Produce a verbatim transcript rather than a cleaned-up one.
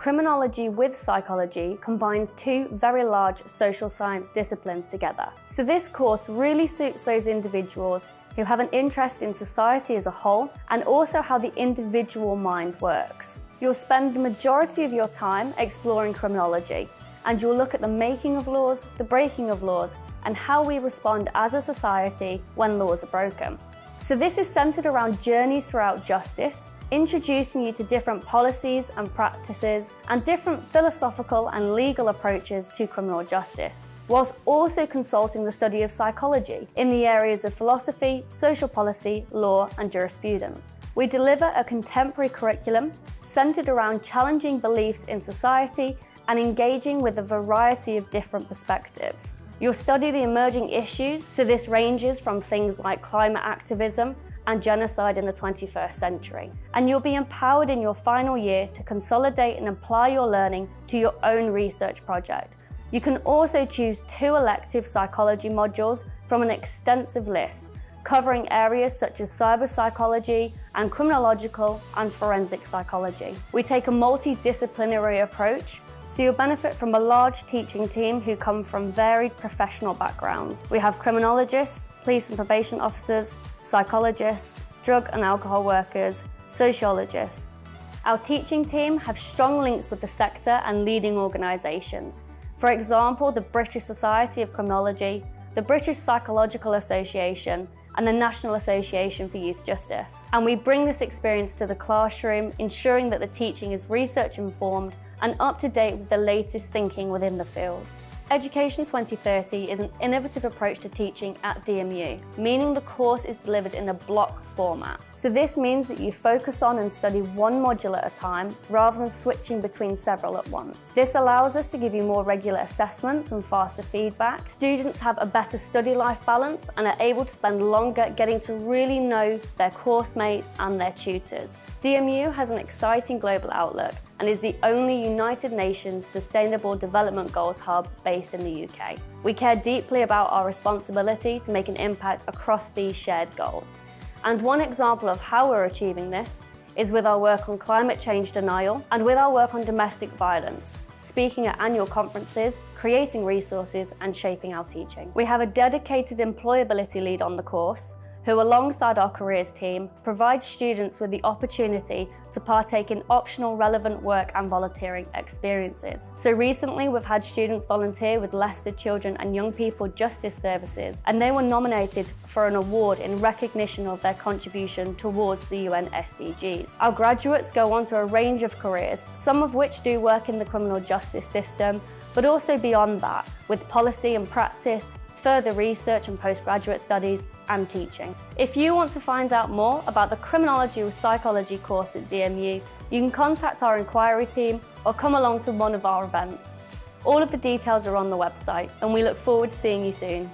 Criminology with psychology combines two very large social science disciplines together. So this course really suits those individuals who have an interest in society as a whole and also how the individual mind works. You'll spend the majority of your time exploring criminology, and you'll look at the making of laws, the breaking of laws, and how we respond as a society when laws are broken. So this is centered around journeys throughout justice, introducing you to different policies and practices and different philosophical and legal approaches to criminal justice, whilst also consulting the study of psychology in the areas of philosophy, social policy, law and jurisprudence. We deliver a contemporary curriculum centered around challenging beliefs in society and engaging with a variety of different perspectives. You'll study the emerging issues, so this ranges from things like climate activism and genocide in the twenty-first century. And you'll be empowered in your final year to consolidate and apply your learning to your own research project. You can also choose two elective psychology modules from an extensive list, covering areas such as cyber psychology and criminological and forensic psychology. We take a multidisciplinary approach, so you'll benefit from a large teaching team who come from varied professional backgrounds. We have criminologists, police and probation officers, psychologists, drug and alcohol workers, sociologists. Our teaching team have strong links with the sector and leading organisations. For example, the British Society of Criminology, the British Psychological Association, and the National Association for Youth Justice. And we bring this experience to the classroom, ensuring that the teaching is research-informed and up-to-date with the latest thinking within the field. Education twenty thirty is an innovative approach to teaching at D M U, meaning the course is delivered in a block format. So this means that you focus on and study one module at a time, rather than switching between several at once. This allows us to give you more regular assessments and faster feedback. Students have a better study life balance and are able to spend longer getting to really know their course mates and their tutors. D M U has an exciting global outlook and is the only United Nations Sustainable Development Goals hub based in the U K. We care deeply about our responsibility to make an impact across these shared goals. And one example of how we're achieving this is with our work on climate change denial and with our work on domestic violence, speaking at annual conferences, creating resources and shaping our teaching. We have a dedicated employability lead on the course, who alongside our careers team provides students with the opportunity to partake in optional relevant work and volunteering experiences. So recently we've had students volunteer with Leicester Children and Young People Justice Services, and they were nominated for an award in recognition of their contribution towards the U N S D Gs. Our graduates go on to a range of careers, some of which do work in the criminal justice system, but also beyond that, with policy and practice, further research and postgraduate studies, and teaching. If you want to find out more about the Criminology with Psychology course at D M U, you can contact our inquiry team or come along to one of our events. All of the details are on the website, and we look forward to seeing you soon.